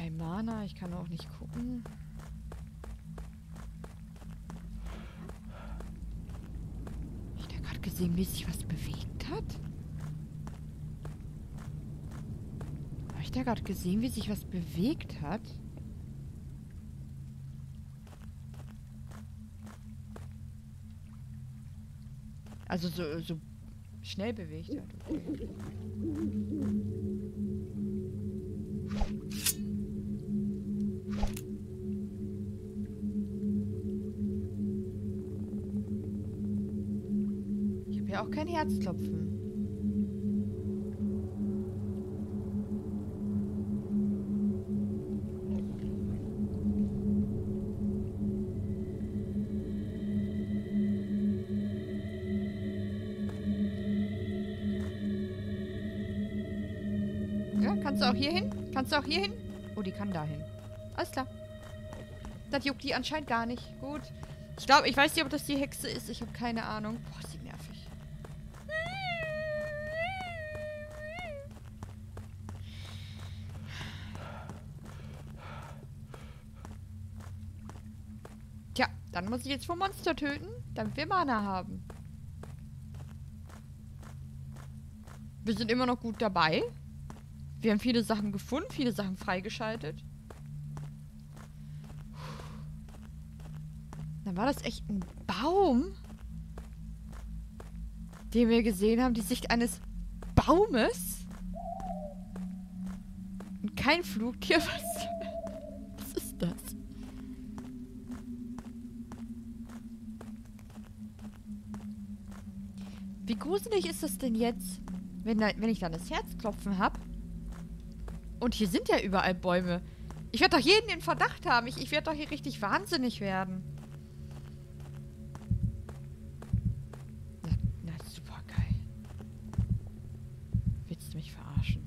kein Mana, ich kann auch nicht gucken. Hab ich da gerade gesehen, wie sich was bewegt hat? Habe ich da gerade gesehen, wie sich was bewegt hat? Also so schnell bewegt hat. Okay. Auch kein Herzklopfen. Ja, kannst du auch hier hin? Kannst du auch hier hin? Oh, die kann da hin. Alles klar. Das juckt die anscheinend gar nicht. Gut. Ich glaube, ich weiß nicht, ob das die Hexe ist. Ich habe keine Ahnung. Boah, sie nervig. Dann muss ich jetzt vom Monster töten, damit wir Mana haben. Wir sind immer noch gut dabei. Wir haben viele Sachen gefunden, viele Sachen freigeschaltet. Dann war das echt ein Baum, den wir gesehen haben. Die Sicht eines Baumes. Und kein Flugtier. Was ist das? Wie gruselig ist das denn jetzt, wenn ich dann das Herzklopfen habe? Und hier sind ja überall Bäume. Ich werde doch jeden in Verdacht haben. Ich werde doch hier richtig wahnsinnig werden. Na super geil. Willst du mich verarschen?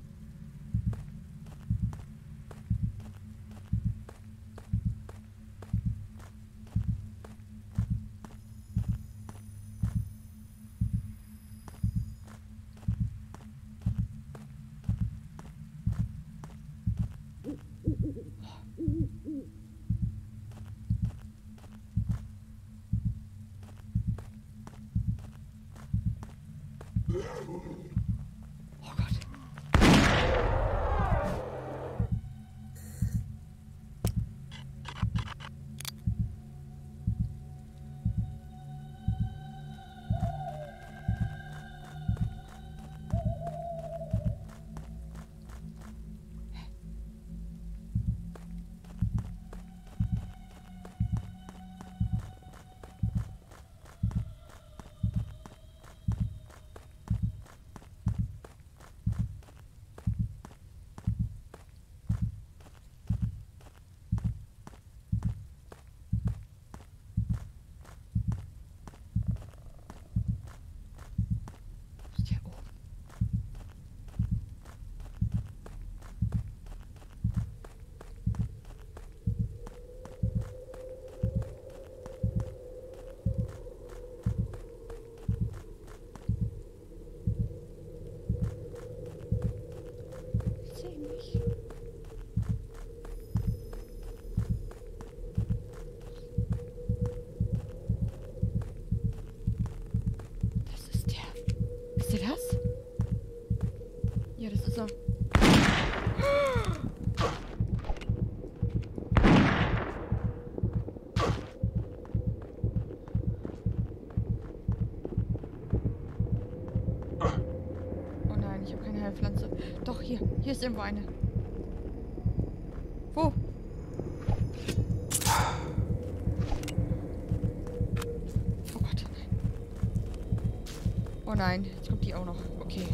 Doch, hier ist irgendwo eine. Wo? Oh Gott, nein. Oh nein, jetzt kommt die auch noch. Okay.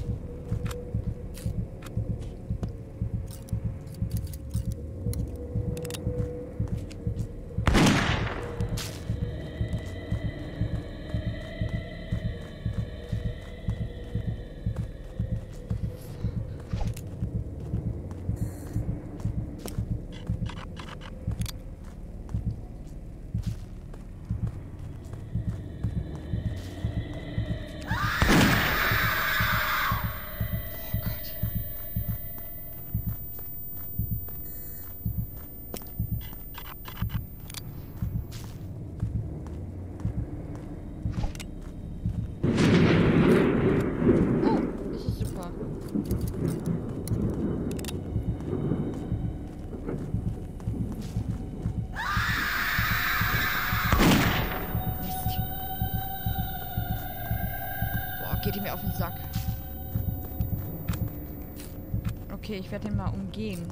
Okay, ich werde den mal umgehen.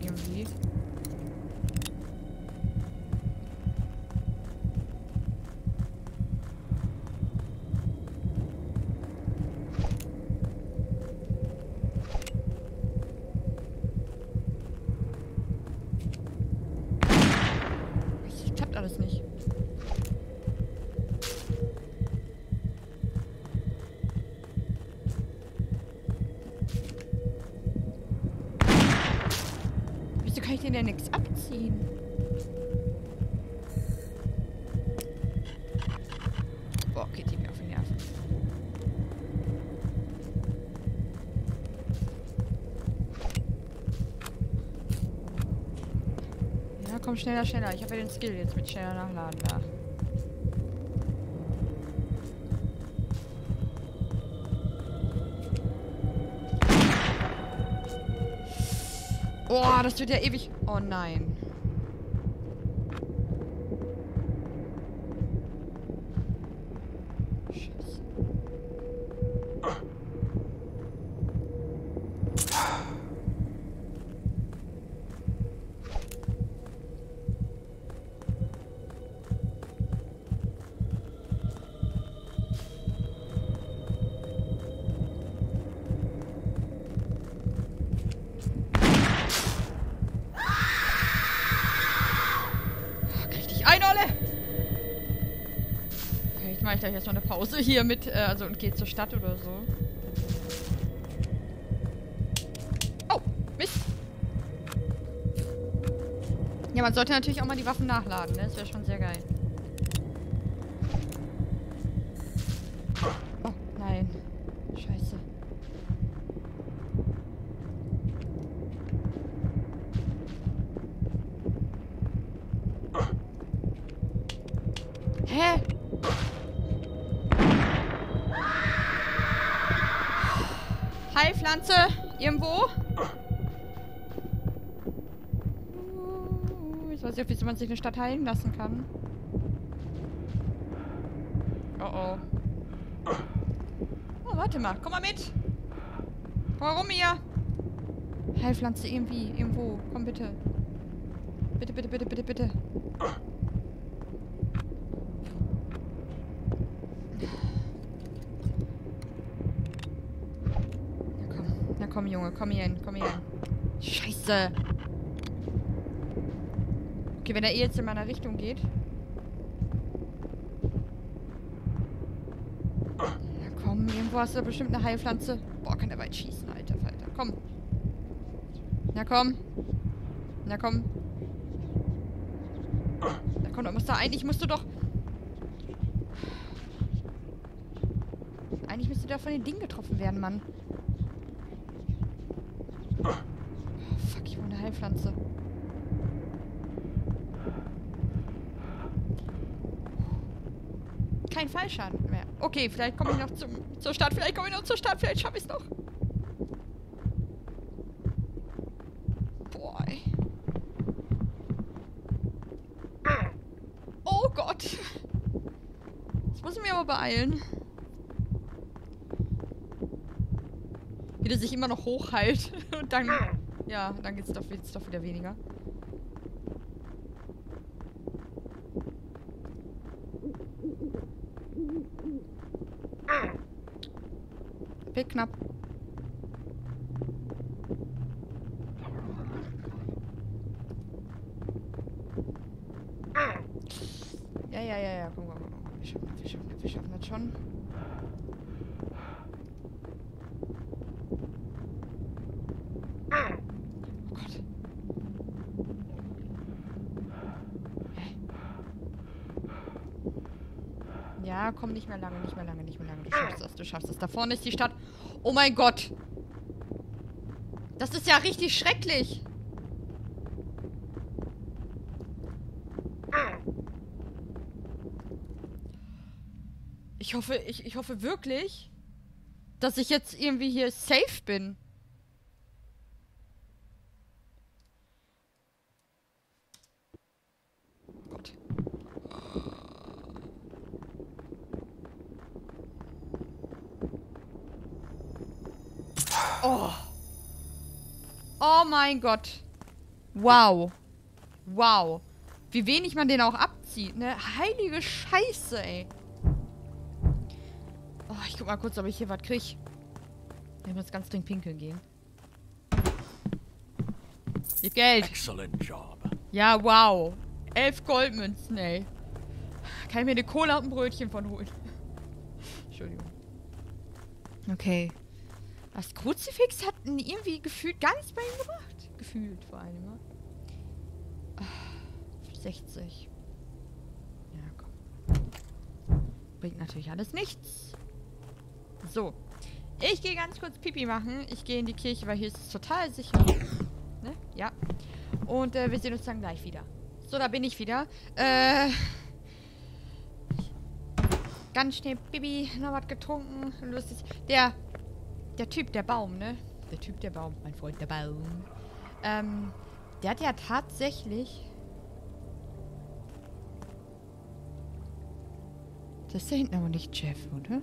Irgendwie. Kann ich denn da nichts abziehen? Boah, geht die mir auf den Nerven. Ja, komm, schneller, schneller. Ich habe ja den Skill jetzt mit schneller nachladen da. Boah, das wird ja ewig... Oh nein. Scheiße. Vielleicht mache ich gleich erstmal eine Pause hier mit, also und gehe zur Stadt oder so. Oh, Mist! Ja, man sollte natürlich auch mal die Waffen nachladen, ne? Das wäre schon sehr geil. Oh, nein. Scheiße. Hä? Hi, Pflanze! Irgendwo? Jetzt weiß ich, ob man sich eine Stadt heilen lassen kann. Oh oh. Oh, warte mal. Komm mal mit! Komm mal rum hier! Heilpflanze, irgendwie, irgendwo. Komm bitte. Bitte, bitte, bitte, bitte, bitte. Komm, Junge, komm hier hin, komm hier hin. Scheiße! Okay, wenn er eh jetzt in meiner Richtung geht. Na komm, irgendwo hast du bestimmt eine Heilpflanze. Boah, kann der weit schießen, alter Falter. Komm. Na komm. Na komm. Na komm, du musst da eigentlich, musst du doch... Eigentlich müsste da von den Dingen getroffen werden, Mann. Fuck, ich brauche eine Heilpflanze. Kein Fallschaden mehr. Okay, vielleicht komme ich noch zur Stadt. Vielleicht komme ich noch zur Stadt. Vielleicht schaffe ich es noch. Boah. Oh Gott. Jetzt muss ich mich aber beeilen. Wie der sich immer noch hochheilt. Und dann... Ja, dann geht es doch wieder weniger. Pick knapp. Ja, komm, komm. Wir schaffen das schon. Ja, komm, nicht mehr lange. Du schaffst das. Da vorne ist die Stadt. Oh mein Gott. Das ist ja richtig schrecklich. Ich hoffe wirklich, dass ich jetzt irgendwie hier safe bin. Oh. Oh mein Gott. Wow. Wow. Wie wenig man den auch abzieht, ne? Heilige Scheiße, ey. Oh, ich guck mal kurz, ob ich hier was krieg. Ich muss ganz dringend pinkeln gehen. Ihr Geld. Excellent job. Ja, wow. 11 Goldmünzen, ey. Kann ich mir eine Cola und ein Brötchen von holen? Entschuldigung. Okay. Das Kruzifix hat ihn irgendwie gefühlt gar nichts bei ihm gemacht. Gefühlt vor allem, ne? 60. Ja, komm. Bringt natürlich alles nichts. So. Ich gehe ganz kurz Pipi machen. Ich gehe in die Kirche, weil hier ist es total sicher. Ne? Ja. Und wir sehen uns dann gleich wieder. So, da bin ich wieder. Ganz schnell Pipi, noch was getrunken. Lustig. Der Typ, der Baum, ne? Der Typ, der Baum. Mein Freund, der Baum. Der hat ja tatsächlich... Das ist da hinten aber nicht Jeff, oder?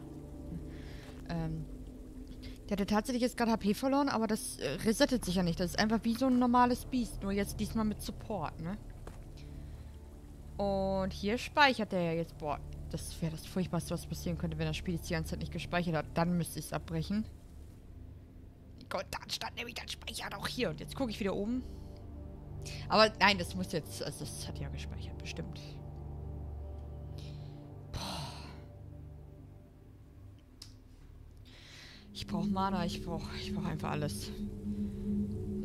Der hatte tatsächlich jetzt gerade HP verloren, aber das resettet sich ja nicht. Das ist einfach wie so ein normales Biest, nur jetzt diesmal mit Support, ne? Und hier speichert der ja jetzt. Boah, das wäre das Furchtbarste, was passieren könnte, wenn das Spiel jetzt die ganze Zeit nicht gespeichert hat. Dann müsste ich es abbrechen. Gott, dann stand nämlich das Speichern auch hier. Und jetzt gucke ich wieder oben. Aber nein, das muss jetzt... Also das hat ja gespeichert, bestimmt. Ich brauche Mana, ich brauch einfach alles.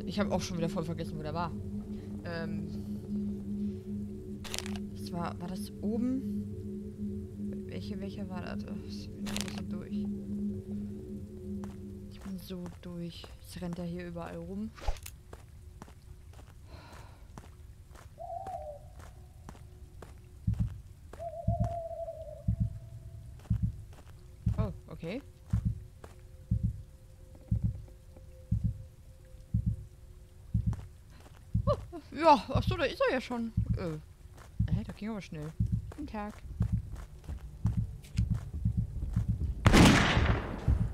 Ich habe auch schon wieder voll vergessen, wo der war. Das war das oben? Welcher war das? Ich bin so durch. Ich bin so durch. Jetzt rennt er hier überall rum. Oh, okay. Ja, achso, da ist er ja schon. Da ging aber schnell. Guten Tag.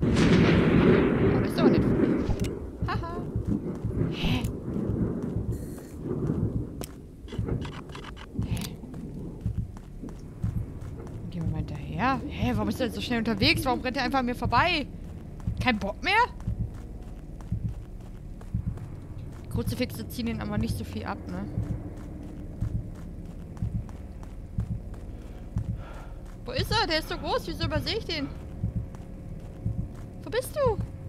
Oh, das ist aber nicht gut. Haha. Hä? Gehen wir mal hinterher. Hä, warum ist er jetzt so schnell unterwegs? Warum rennt er einfach an mir vorbei? Kein Bock mehr? Kruzifixe ziehen ihn aber nicht so viel ab, ne? Wo ist er? Der ist so groß. Wieso übersehe ich den? Wo bist du? Boah.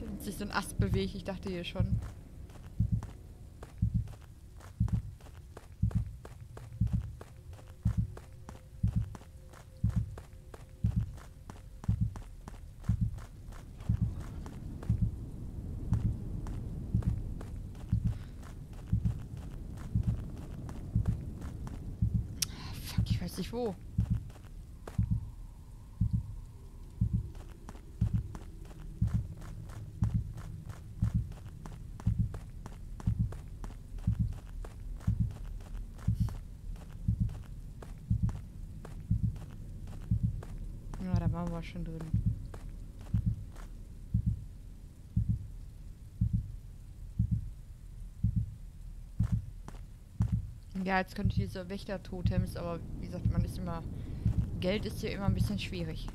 Der hat sich so ein Ast bewegt. Ich dachte hier schon. Nicht wo. Ja, da waren wir schon drin. Ja, jetzt könnte diese Wächter-Totems, aber wie gesagt, man ist immer... Geld ist hier immer ein bisschen schwierig.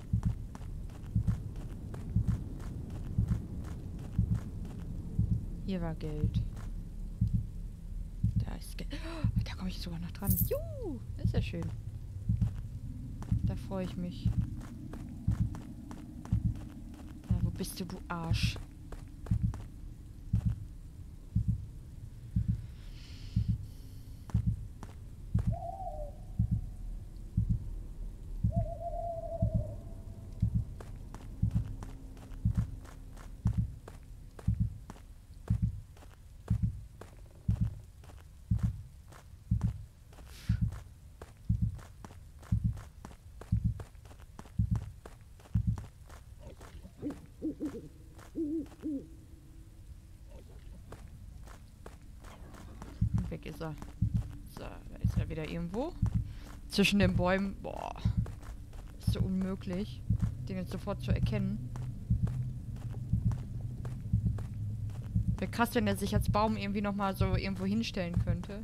Hier war Geld. Da ist Geld. Oh, da komme ich sogar noch dran. Juhu! Das ist ja schön. Da freue ich mich. Ja, wo bist du, du Arsch? So. So, da ist er wieder irgendwo. Zwischen den Bäumen. Boah. Ist so unmöglich, den jetzt sofort zu erkennen. Wäre krass, wenn er sich als Baum irgendwie nochmal so irgendwo hinstellen könnte.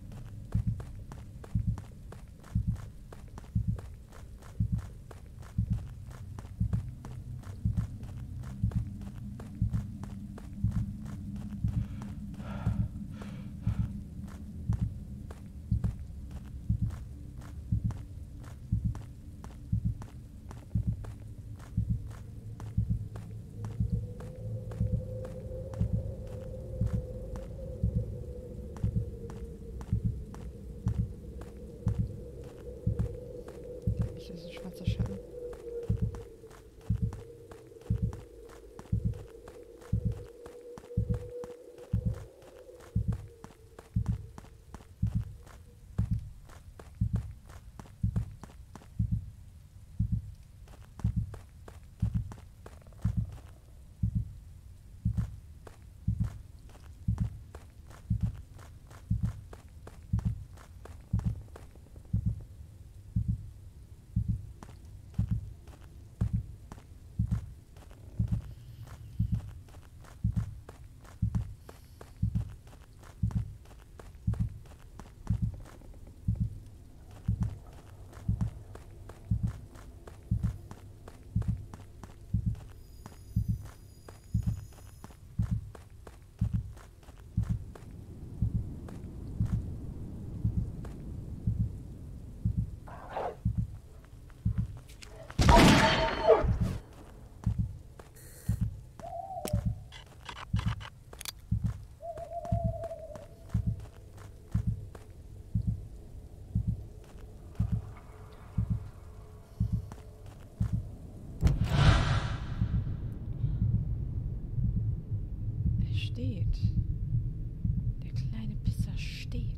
Der kleine Pisser steht.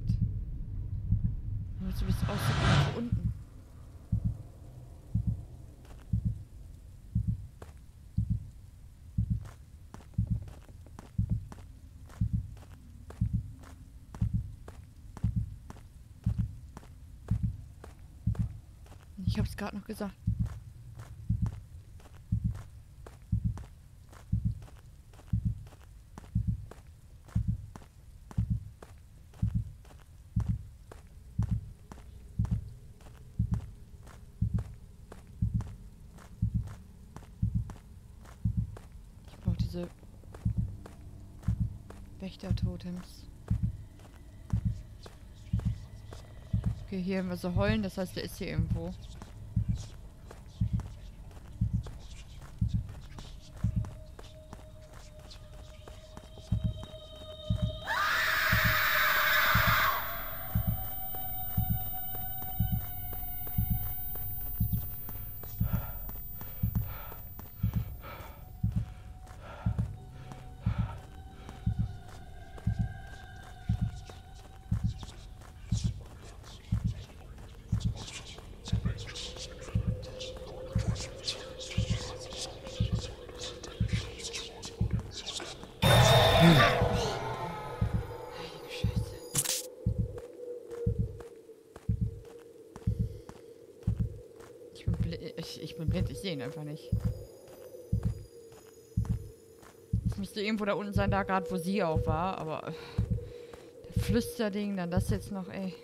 Nur so, wie es aussieht, nach unten. Ich hab's gerade noch gesagt. Wächtertotems. Okay, hier haben wir so Heulen, das heißt, der ist hier irgendwo. Ich bin blind, ich sehe ihn einfach nicht. Es müsste irgendwo da unten sein, da gerade, wo sie auch war, aber... Der Flüsterding, dann das jetzt noch, ey.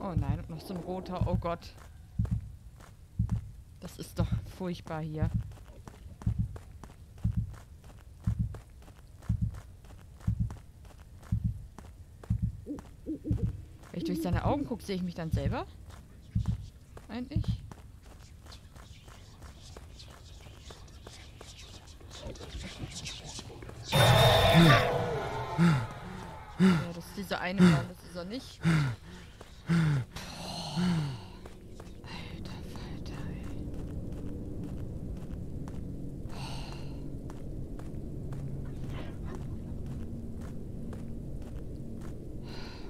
Oh nein, noch so ein roter. Oh Gott. Das ist doch furchtbar hier. Wenn ich durch seine Augen gucke, sehe ich mich dann selber? Eigentlich? Das ist dieser eine Mann, das ist er nicht. Boah. Alter Falter, ey.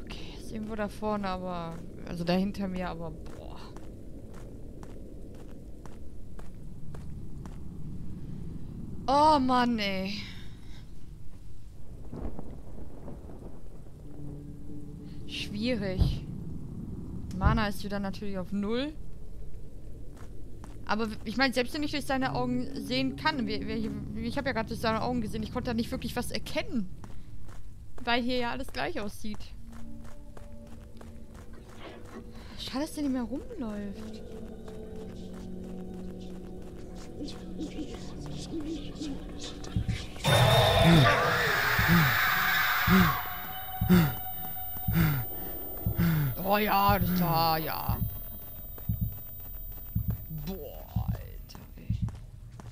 Okay, ist irgendwo da vorne, aber... Also da hinter mir, aber... Boah. Oh Mann, ey. Schwierig. Mana ist wieder natürlich auf 0. Aber ich meine, selbst wenn ich durch seine Augen sehen kann, ich habe ja gerade durch seine Augen gesehen, ich konnte da nicht wirklich was erkennen. Weil hier ja alles gleich aussieht. Schade, dass der nicht mehr rumläuft. Oh ja, das war ja. Boah, Alter, ey. Das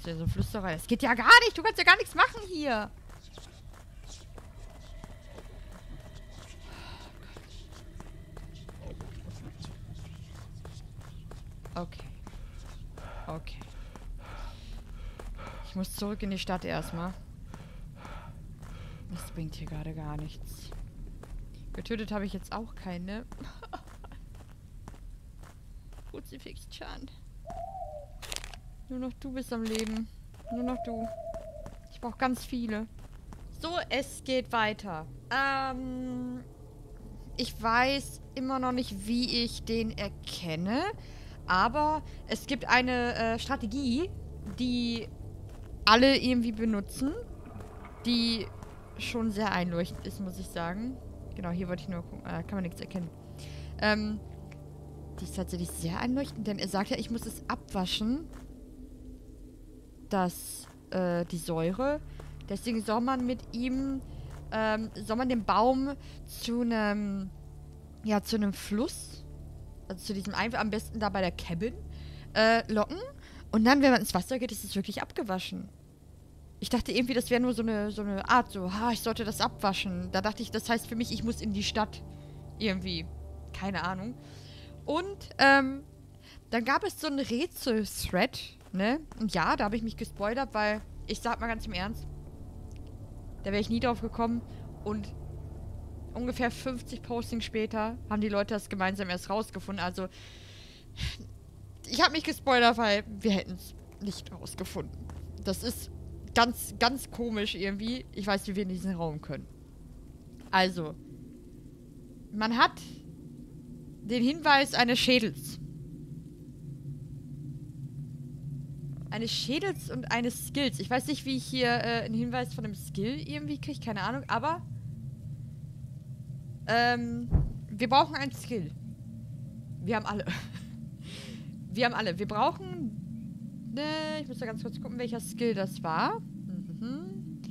ist ja so eine Flüsterei. Das geht ja gar nicht. Du kannst ja gar nichts machen hier. Okay. Okay. Ich muss zurück in die Stadt erstmal. Das bringt hier gerade gar nichts. Getötet habe ich jetzt auch keine. Kruzifix Chan. Nur noch du bist am Leben. Nur noch du. Ich brauche ganz viele. So, es geht weiter. Ich weiß immer noch nicht, wie ich den erkenne. Aber es gibt eine Strategie, die alle irgendwie benutzen. Die schon sehr einleuchtend ist, muss ich sagen. Genau, hier wollte ich nur gucken. Da kann man nichts erkennen. Die ist tatsächlich sehr einleuchtend, denn er sagt ja, ich muss es abwaschen. Die Säure. Deswegen soll man mit ihm, den Baum zu einem, zu einem Fluss, also zu diesem am besten da bei der Cabin, locken. Und dann, wenn man ins Wasser geht, ist es wirklich abgewaschen. Ich dachte irgendwie, das wäre nur so eine Art, ich sollte das abwaschen. Da dachte ich, das heißt für mich, ich muss in die Stadt. Irgendwie. Keine Ahnung. Und, dann gab es so einen Rätsel-Thread, ne? Und ja, da habe ich mich gespoilert, weil, ich sag mal ganz im Ernst, da wäre ich nie drauf gekommen. Und ungefähr 50 Postings später haben die Leute das gemeinsam erst rausgefunden. Also, ich habe mich gespoilert, weil wir hätten es nicht rausgefunden. Das ist... Ganz, ganz komisch irgendwie. Ich weiß, wie wir in diesen Raum können. Also. Man hat den Hinweis eines Schädels. Eines Schädels und eines Skills. Ich weiß nicht, wie ich hier einen Hinweis von einem Skill irgendwie kriege. Keine Ahnung. Aber wir brauchen einen Skill. Wir haben alle. Wir haben alle. Wir brauchen... Ne, ich muss da ganz kurz gucken, welcher Skill das war.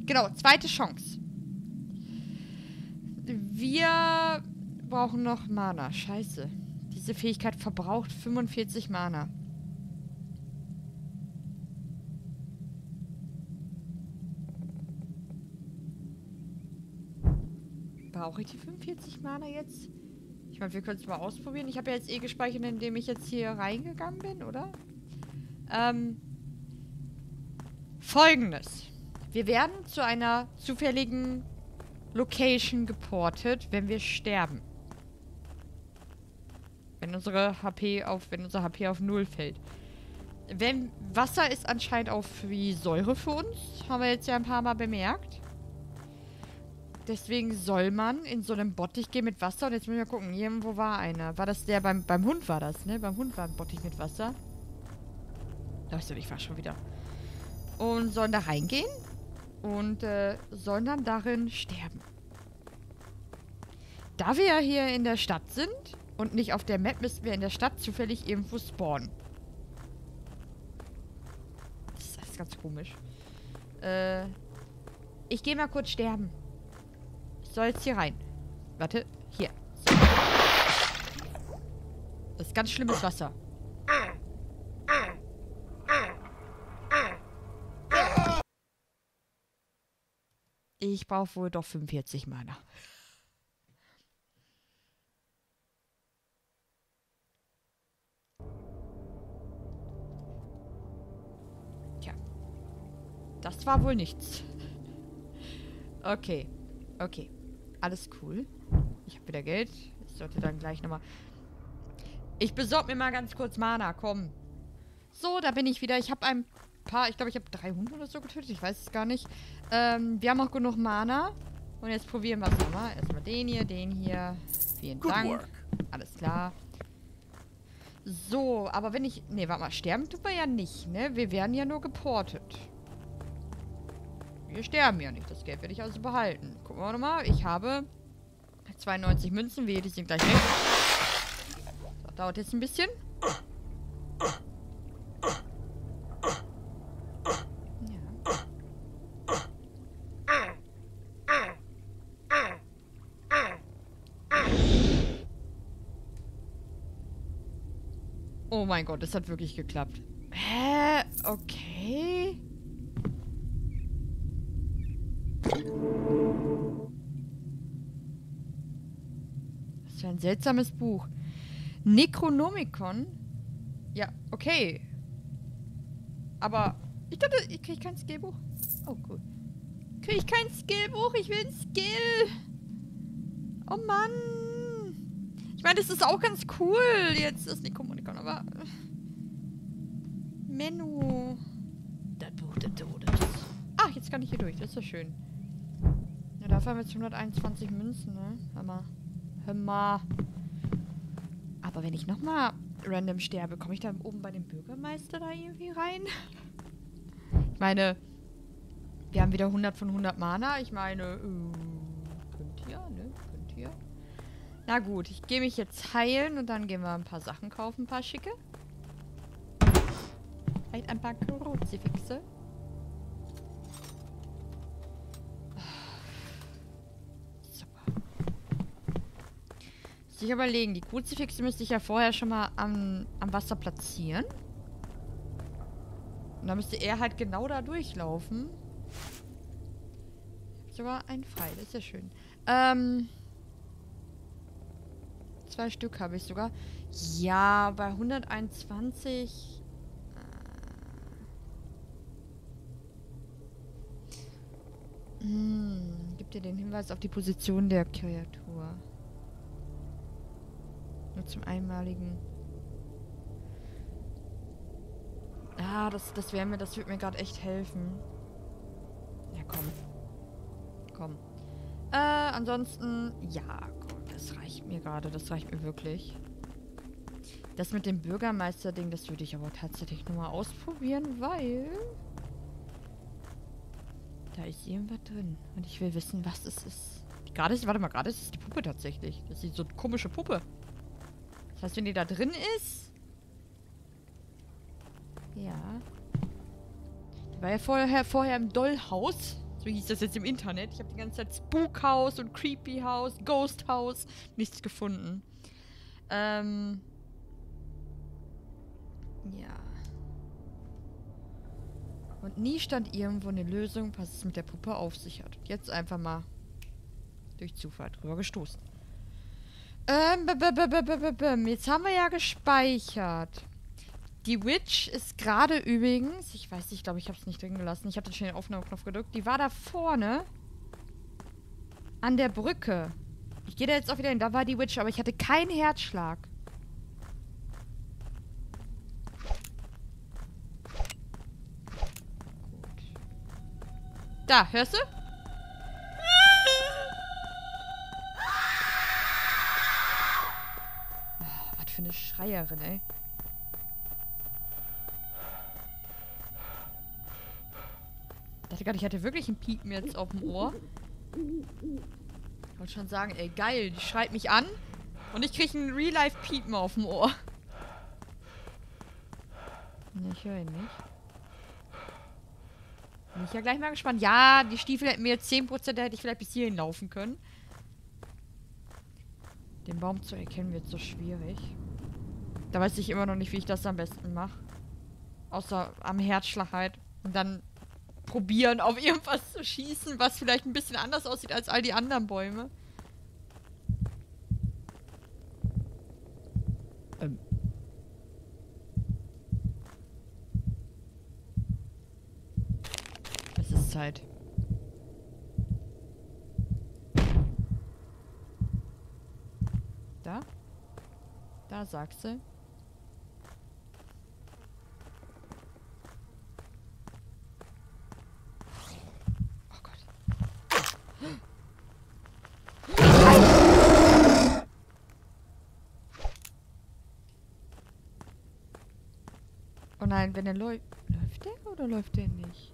Genau, zweite Chance. Wir brauchen noch Mana. Scheiße. Diese Fähigkeit verbraucht 45 Mana. Brauche ich die 45 Mana jetzt? Ich meine, wir können es mal ausprobieren. Ich habe ja jetzt eh gespeichert, indem ich jetzt hier reingegangen bin, oder? Folgendes. Wir werden zu einer zufälligen Location geportet, wenn wir sterben. Wenn unser HP auf 0 fällt. Wasser ist anscheinend auch wie Säure für uns. Haben wir jetzt ja ein paar Mal bemerkt. Deswegen soll man in so einem Bottich gehen mit Wasser. Und jetzt müssen wir gucken. Irgendwo war einer. War das der beim Hund war das, ne? Beim Hund war ein Bottich mit Wasser. Weißt du, ich war schon wieder. Und sollen da reingehen und sollen dann darin sterben. Da wir ja hier in der Stadt sind und nicht auf der Map, müssen wir in der Stadt zufällig irgendwo spawnen. Das ist ganz komisch. Ich gehe mal kurz sterben. Ich soll jetzt hier rein. Warte, hier. So. Das ist ganz schlimmes Wasser. ich brauche wohl doch 45 Mana. Tja. Das war wohl nichts. Okay. Okay. Alles cool. Ich habe wieder Geld. Ich sollte dann gleich nochmal... Ich besorge mir mal ganz kurz Mana. Komm. So, da bin ich wieder. Ich habe ein... Ich glaube, ich habe 300 oder so getötet. Ich weiß es gar nicht. Wir haben auch genug Mana. Und jetzt probieren wir es nochmal. Erstmal den hier, den hier. Vielen Dank. Alles klar. So, aber wenn ich... Ne, warte mal. Sterben tut man ja nicht, ne? Wir werden ja nur geportet. Wir sterben ja nicht. Das Geld werde ich also behalten. Gucken wir nochmal. Ich habe 92 Münzen. Wehe, die sind gleich weg. Das dauert jetzt ein bisschen. Oh mein Gott, das hat wirklich geklappt. Hä? Okay. Das ist ja ein seltsames Buch. Necronomicon? Ja, okay. Aber ich dachte, ich kriege kein Skillbuch. Oh, cool. Kriege ich kein Skillbuch? Ich will ein Skill. Oh Mann. Ich meine, das ist auch ganz cool, jetzt das Necronomicon, aber... Menno. Das Buch des Todes. Ach, jetzt kann ich hier durch, das ist ja schön. Ja, dafür haben wir jetzt 121 Münzen, ne? Hammer. Hammer. Aber wenn ich nochmal random sterbe, komme ich da oben bei dem Bürgermeister da irgendwie rein? Ich meine, wir haben wieder 100 von 100 Mana. Ich meine, könnt ihr, ne? Könnt ihr. Na gut, ich gehe mich jetzt heilen und dann gehen wir ein paar Sachen kaufen, ein paar schicke. Vielleicht ein paar Kruzifixe. Super. Muss ich überlegen, die Kruzifixe müsste ich ja vorher schon mal am Wasser platzieren. Und dann müsste er halt genau da durchlaufen. Ich habe sogar einen Pfeil, ist ja schön. 2 Stück habe ich sogar. Ja, bei 121... Gibt dir den Hinweis auf die Position der Kreatur. Nur zum einmaligen... Ah, das wird mir gerade echt helfen. Ja, komm. Komm. Ansonsten... Ja, komm. Das reicht mir gerade, das reicht mir wirklich. Das mit dem Bürgermeister-Ding, das würde ich aber tatsächlich nur mal ausprobieren, weil... Da ist irgendwas drin. Und ich will wissen, was es ist. Gerade ist es die Puppe tatsächlich. Das ist so eine komische Puppe. Das heißt, wenn die da drin ist... Ja. Die war ja vorher im Dollhaus. So hieß das jetzt im Internet. Ich habe die ganze Zeit Spookhaus und Creepy House, Ghost House, nichts gefunden. Ja. Und nie stand irgendwo eine Lösung, was es mit der Puppe auf sich hat. Und jetzt einfach mal durch Zufall drüber gestoßen. Jetzt haben wir ja gespeichert. Die Witch ist gerade übrigens... Ich weiß nicht, ich glaube, ich habe es nicht drin gelassen. Ich hatte schon den Aufnahmeknopf gedrückt. Die war da vorne. An der Brücke. Ich gehe da jetzt auch wieder hin. Da war die Witch, aber ich hatte keinen Herzschlag. Gut. Da, hörst du? Oh, was für eine Schreierin, ey. Ich hatte wirklich ein Piepen jetzt auf dem Ohr. Ich wollte schon sagen, ey, geil, die schreit mich an und ich kriege ein Real-Life-Piepen auf dem Ohr. Ich höre ihn nicht. Bin ich ja gleich mal gespannt. Ja, die Stiefel hätten mir jetzt 10%, da hätte ich vielleicht bis hierhin laufen können. Den Baum zu erkennen wird so schwierig. Da weiß ich immer noch nicht, wie ich das am besten mache. Außer am Herzschlag halt. Und dann probieren, auf irgendwas zu schießen, was vielleicht ein bisschen anders aussieht als all die anderen Bäume. Es ist Zeit. Da? Da sagst du. Nein, wenn er läuft. Läuft der oder läuft der nicht?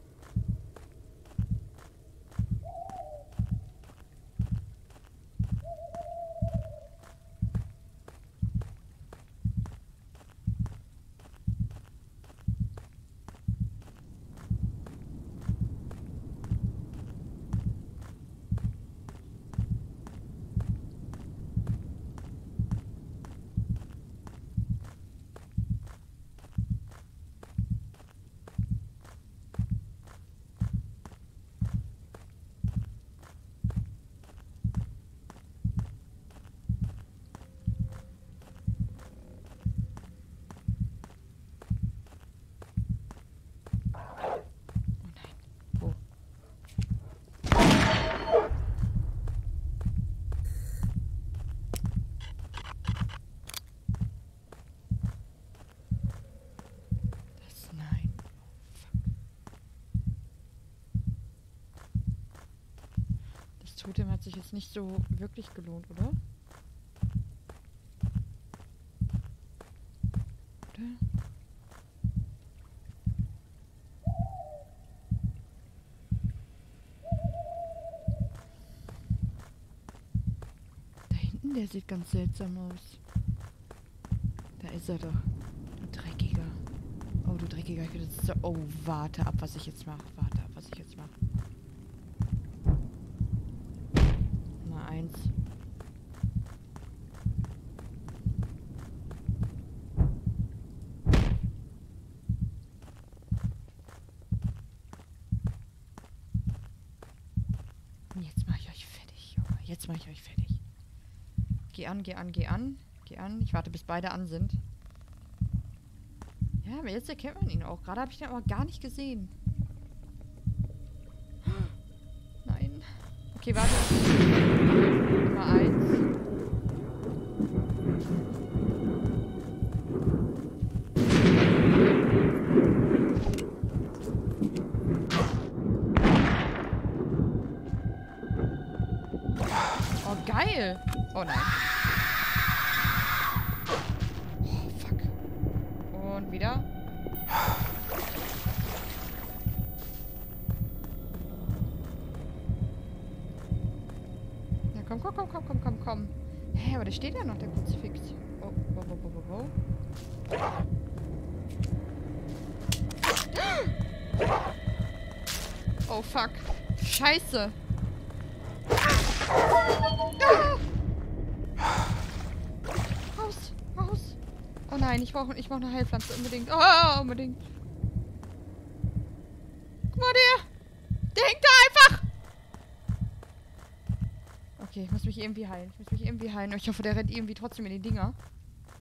Totem hat sich jetzt nicht so wirklich gelohnt, oder? Da hinten, der sieht ganz seltsam aus. Da ist er doch. Du Dreckiger. Oh, du Dreckiger. Ich will jetzt... Oh, warte ab, was ich jetzt mache. Warte ab, was ich jetzt mache. Jetzt mache ich euch fertig, Junge. Jetzt mache ich euch fertig. Geh an, geh an, geh an. Geh an. Ich warte, bis beide an sind. Ja, aber jetzt erkennt man ihn auch. Gerade habe ich den aber gar nicht gesehen. Nein. Okay, warte. Oh nein. Oh, fuck. Und wieder. Na komm, komm, komm, komm, komm, komm, komm. Hä, aber da steht ja noch der Kruzifix. Oh, wo, wo, wo, wo, wo. Oh, fuck. Scheiße. Nein, ich brauche eine Heilpflanze unbedingt. Oh, unbedingt. Guck mal, der hängt da einfach. Okay, ich muss mich irgendwie heilen. Ich muss mich irgendwie heilen. Ich hoffe, der rennt irgendwie trotzdem in die Dinger.